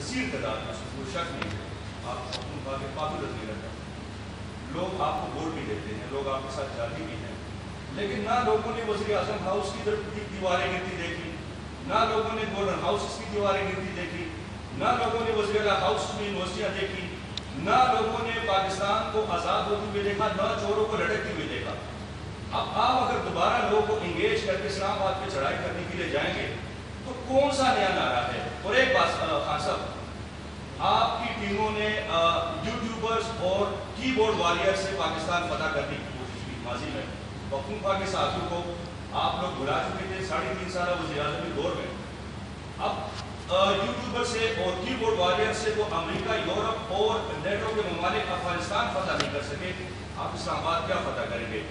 कसीर तादाद में कोई शक नहीं है, आप अपनी बातें पाबूरत नहीं रखते, लोग आपको वोट भी देते हैं, लोग आपके साथ जाती भी हैं, लेकिन ना लोगों ने वज़ीर आज़म हाउस की दीवारें गिरती देखी, ना लोगों ने गवर्नर हाउस की दीवारें गिरती देखी, ना लोगों ने वज़ीर आला हाउस में यूनिवर्सिटियाँ देखी, ना लोगों ने पाकिस्तान को आज़ाद होते हुए देखा, ना चोरों को लड़कते हुए देखा। अब आप अगर दोबारा लोगों को इंगेज करके इस्लामाबाद पे चढ़ाई करने के लिए जाएंगे तो कौन सा नया नारा है? और एक बात खान साहब, आपकी टीमों ने यूट्यूबर्स और कीबोर्ड वॉरियर से पाकिस्तान पता करने की कोशिश की माजी में, वकूफा के साथियों को आप लोग बुला चुके थे 3.5 साल वज़ीर-ए-आज़म दौर में। अब यूट्यूबर से और कीबोर्ड वॉरियर से वो अमेरिका, यूरोप और नेटो के ममालिक अफगानिस्तान फतह नहीं कर सके, आप इस्लामाबाद क्या फतह करेंगे?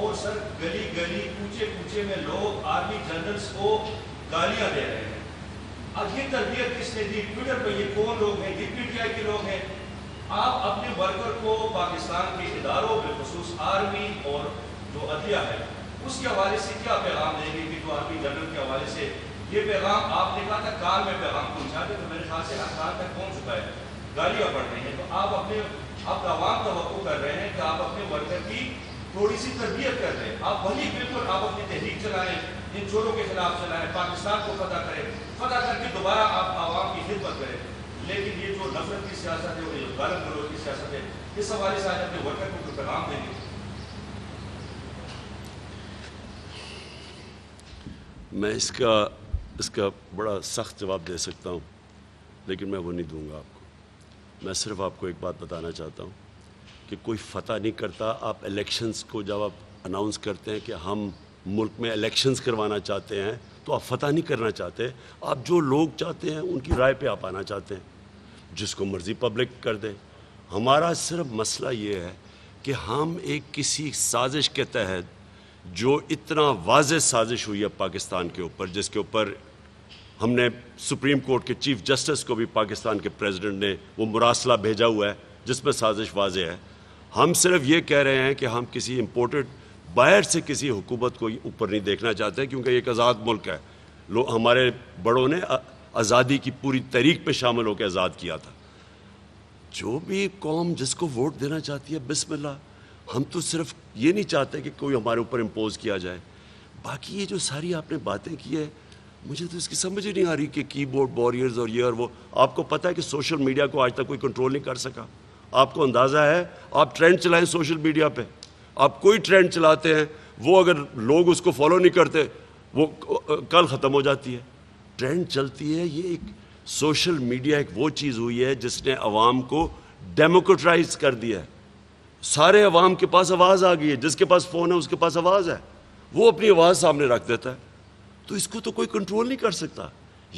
और सर गली गली कूचे कूचे में लोग आर्मी जनरल्स को गालियां दे रहे हैं। अब ये तरबियत किसने दी? ट्विटर पर ये कौन लोग हैं? ये पीटीआई के लोग हैं। आप अपने वर्कर को पाकिस्तान के इदारों बिलखसूस आर्मी और जो अदलिया है उसके हवाले से क्या पैगाम देंगे कि जो आर्मी जनरल के हवाले से ये पैगाम आपने कहा था कार में पैगाम पहुँचा दे, तो मेरे ख्याल से कार तक पहुँच चुका है, गालियाँ बढ़ रही हैं। तो आप अपने आप आवाम का वक़्त कर रहे हैं कि आप अपने वर्कर की थोड़ी सी तरबियत कर रहे हैं। आप भली बिल्कुल आप अपनी तहरीक चलाएं, इन चोरों के खिलाफ चलाएं, पाकिस्तान को फतह करें, फतह करके दोबारा आप आवाम की खिदमत करें। लेकिन ये जो नफरत की सियासत है और ये गलत गलोज की सियासत है, इस हवाले से आज अपने वर्कर को कोई पैगाम देंगे? मैं इसका बड़ा सख्त जवाब दे सकता हूँ, लेकिन मैं वो नहीं दूंगा आपको। मैं सिर्फ आपको एक बात बताना चाहता हूँ कि कोई फतह नहीं करता। आप इलेक्शंस को जब आप अनाउंस करते हैं कि हम मुल्क में इलेक्शंस करवाना चाहते हैं, तो आप फतह नहीं करना चाहते, आप जो लोग चाहते हैं उनकी राय पे आप आना चाहते हैं, जिसको मर्ज़ी पब्लिक कर दें। हमारा सिर्फ मसला ये है कि हम एक किसी साजिश के तहत, जो इतना वाज़ेह साजिश हुई है पाकिस्तान के ऊपर, जिसके ऊपर हमने सुप्रीम कोर्ट के चीफ जस्टिस को भी पाकिस्तान के प्रेसिडेंट ने वो मुरासला भेजा हुआ है जिसमें साजिश वाज़ेह है। हम सिर्फ ये कह रहे हैं कि हम किसी इम्पोर्टेड बाहर से किसी हुकूमत को ऊपर नहीं देखना चाहते, क्योंकि एक आज़ाद मुल्क है। लोग हमारे बड़ों ने आज़ादी की पूरी तहरीक पर शामिल होकर आज़ाद किया था। जो भी कौम जिसको वोट देना चाहती है, बिस्मिल्लाह। हम तो सिर्फ ये नहीं चाहते कि कोई हमारे ऊपर इम्पोज़ किया जाए। बाकी ये जो सारी आपने बातें की है, मुझे तो इसकी समझ ही नहीं आ रही कि कीबोर्ड वॉरियर्स और ये और वो। आपको पता है कि सोशल मीडिया को आज तक कोई कंट्रोल नहीं कर सका। आपको अंदाज़ा है, आप ट्रेंड चलाएं सोशल मीडिया पे, आप कोई ट्रेंड चलाते हैं, वो अगर लोग उसको फॉलो नहीं करते वो कल ख़त्म हो जाती है, ट्रेंड चलती है। ये एक सोशल मीडिया एक वो चीज़ हुई है जिसने आवाम को डेमोक्रेटाइज कर दिया है। सारे अवाम के पास आवाज़ आ गई है, जिसके पास फ़ोन है उसके पास आवाज़ है, वो अपनी आवाज़ सामने रख देता है, तो इसको तो कोई कंट्रोल नहीं कर सकता।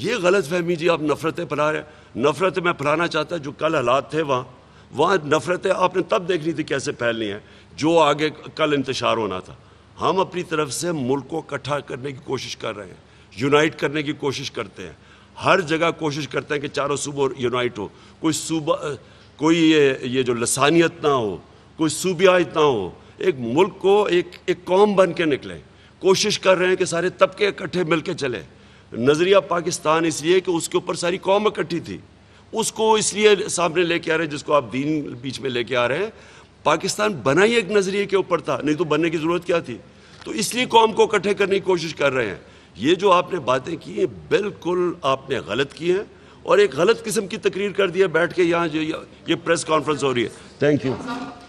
ये गलत फहमी जी, आप नफ़रतें फैला रहे हैं। नफ़रतें मैं फैलाना चाहता, जो कल हालात थे वहाँ नफ़रतें आपने तब देखनी थी कैसे फैलनी है, जो आगे कल इंतशार होना था। हम अपनी तरफ से मुल्क को इकट्ठा करने की कोशिश कर रहे हैं, यूनाइट करने की कोशिश करते हैं, हर जगह कोशिश करते हैं कि चारों सूबों यूनाइट हो, कोई सूबा कोई ये जो लसानियत ना हो, कोई सूबिया इतना हो, एक मुल्क को एक कौम बन के निकले। कोशिश कर रहे हैं कि सारे तबके इकट्ठे मिल के चले। नज़रिया पाकिस्तान इसलिए कि उसके ऊपर सारी कौम इकट्ठी थी, उसको इसलिए सामने लेके आ रहे हैं, जिसको आप दीन बीच में लेके आ रहे हैं। पाकिस्तान बना ही एक नज़रिए के ऊपर था, नहीं तो बनने की ज़रूरत क्या थी? तो इसलिए कौम को इकट्ठे करने की कोशिश कर रहे हैं। ये जो आपने बातें की हैं, बिल्कुल आपने गलत की हैं, और एक गलत किस्म की तकरीर कर दी है बैठ के यहाँ। ये प्रेस कॉन्फ्रेंस हो रही है। Thank you.